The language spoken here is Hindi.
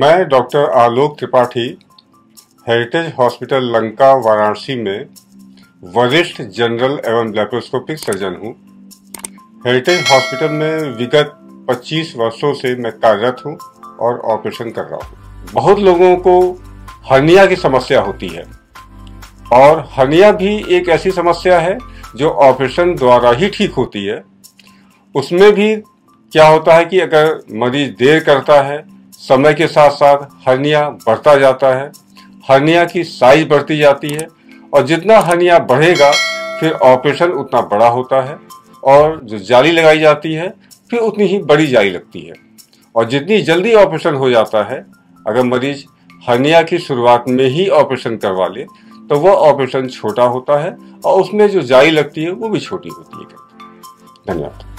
मैं डॉ. आलोक त्रिपाठी हेरिटेज हॉस्पिटल लंका वाराणसी में वरिष्ठ जनरल एवं लैप्रोस्कोपिक सर्जन हूँ। हेरिटेज हॉस्पिटल में विगत 25 वर्षों से मैं कार्यरत हूँ और ऑपरेशन कर रहा हूँ। बहुत लोगों को हर्निया की समस्या होती है और हर्निया भी एक ऐसी समस्या है जो ऑपरेशन द्वारा ही ठीक होती है। उसमें भी क्या होता है कि अगर मरीज देर करता है, समय के साथ साथ हर्निया बढ़ता जाता है, हर्निया की साइज बढ़ती जाती है और जितना हर्निया बढ़ेगा फिर ऑपरेशन उतना बड़ा होता है और जो जाली लगाई जाती है फिर उतनी ही बड़ी जाली लगती है और जितनी जल्दी ऑपरेशन हो जाता है, अगर मरीज हर्निया की शुरुआत में ही ऑपरेशन करवा ले तो वह ऑपरेशन छोटा होता है और उसमें जो जाली लगती है वो भी छोटी होती है। धन्यवाद।